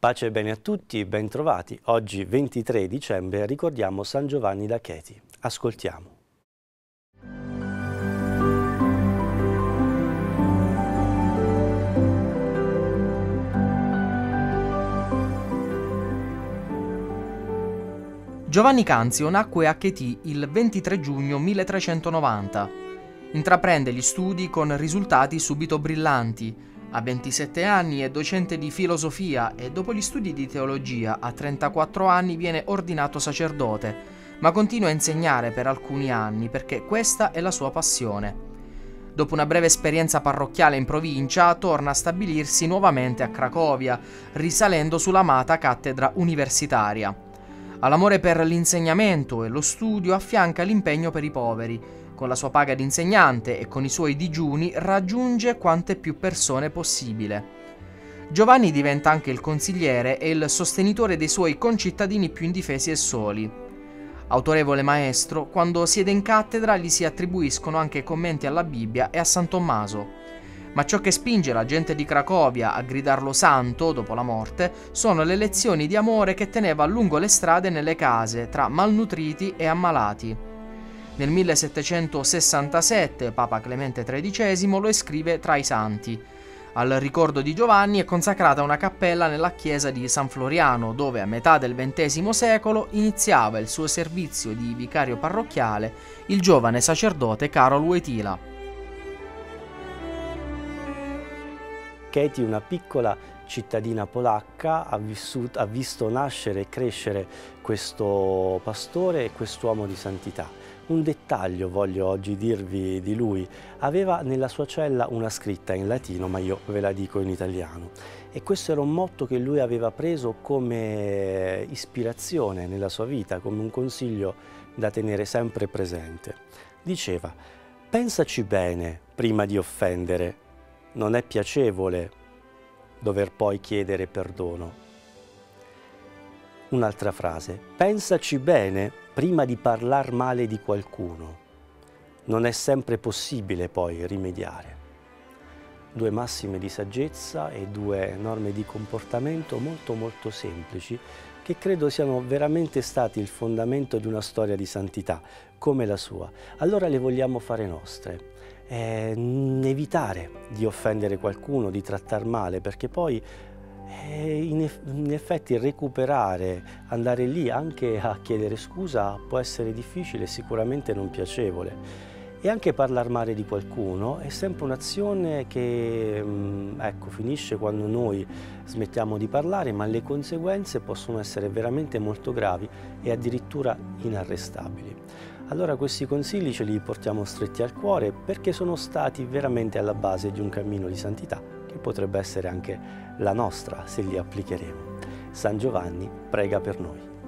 Pace e bene a tutti, bentrovati. Oggi 23 dicembre ricordiamo San Giovanni da Kety. Ascoltiamo. Giovanni Canzio nacque a Kety il 23 giugno 1390. Intraprende gli studi con risultati subito brillanti. A 27 anni è docente di filosofia e dopo gli studi di teologia a 34 anni viene ordinato sacerdote, ma continua a insegnare per alcuni anni perché questa è la sua passione. Dopo una breve esperienza parrocchiale in provincia torna a stabilirsi nuovamente a Cracovia, risalendo sull'amata cattedra universitaria. All'amore per l'insegnamento e lo studio affianca l'impegno per i poveri. Con la sua paga di insegnante e con i suoi digiuni raggiunge quante più persone possibile. Giovanni diventa anche il consigliere e il sostenitore dei suoi concittadini più indifesi e soli. Autorevole maestro, quando siede in cattedra gli si attribuiscono anche commenti alla Bibbia e a San Tommaso. Ma ciò che spinge la gente di Cracovia a gridarlo santo dopo la morte sono le lezioni di amore che teneva lungo le strade e nelle case tra malnutriti e ammalati. Nel 1767 Papa Clemente XIII lo iscrive tra i santi. Al ricordo di Giovanni è consacrata una cappella nella chiesa di San Floriano, dove a metà del XX secolo iniziava il suo servizio di vicario parrocchiale il giovane sacerdote Karol Wojtyla. Kety, una piccola cittadina polacca, ha visto nascere e crescere questo pastore e quest'uomo di santità. Un dettaglio voglio oggi dirvi di lui: aveva nella sua cella una scritta in latino, ma io ve la dico in italiano. E questo era un motto che lui aveva preso come ispirazione nella sua vita, come un consiglio da tenere sempre presente. Diceva: pensaci bene prima di offendere, non è piacevole dover poi chiedere perdono. Un'altra frase: pensaci bene prima di parlare male di qualcuno, non è sempre possibile poi rimediare. Due massime di saggezza e due norme di comportamento molto semplici, che credo siano veramente stati il fondamento di una storia di santità come la sua. Allora le vogliamo fare nostre. Evitare di offendere qualcuno, di trattar male, perché poi in effetti recuperare, andare lì anche a chiedere scusa può essere difficile e sicuramente non piacevole. E anche parlare male di qualcuno è sempre un'azione che finisce quando noi smettiamo di parlare, ma le conseguenze possono essere veramente molto gravi e addirittura inarrestabili. Allora questi consigli ce li portiamo stretti al cuore, perché sono stati veramente alla base di un cammino di santità che potrebbe essere anche la nostra se li applicheremo. San Giovanni prega per noi.